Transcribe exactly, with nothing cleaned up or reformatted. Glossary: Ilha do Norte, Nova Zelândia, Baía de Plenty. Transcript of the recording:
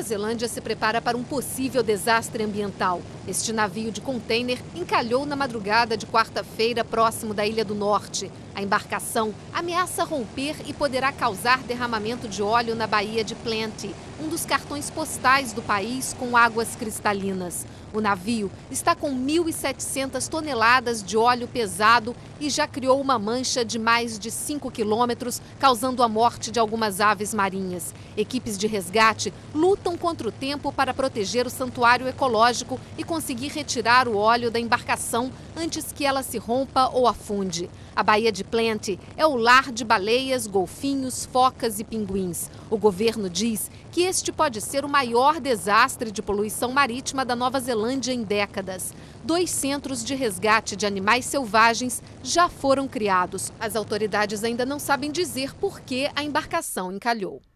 Nova Zelândia se prepara para um possível desastre ambiental. Este navio de contêiner encalhou na madrugada de quarta-feira próximo da Ilha do Norte. A embarcação ameaça romper e poderá causar derramamento de óleo na Baía de Plenty, um dos cartões postais do país com águas cristalinas. O navio está com mil e setecentas toneladas de óleo pesado e já criou uma mancha de mais de cinco quilômetros, causando a morte de algumas aves marinhas. Equipes de resgate lutam contra o tempo para proteger o santuário ecológico e conseguir retirar o óleo da embarcação antes que ela se rompa ou afunde. A Baía de Plenty é o lar de baleias, golfinhos, focas e pinguins. O governo diz que este pode ser o maior desastre de poluição marítima da Nova Zelândia em décadas. Dois centros de resgate de animais selvagens já foram criados. As autoridades ainda não sabem dizer por que a embarcação encalhou.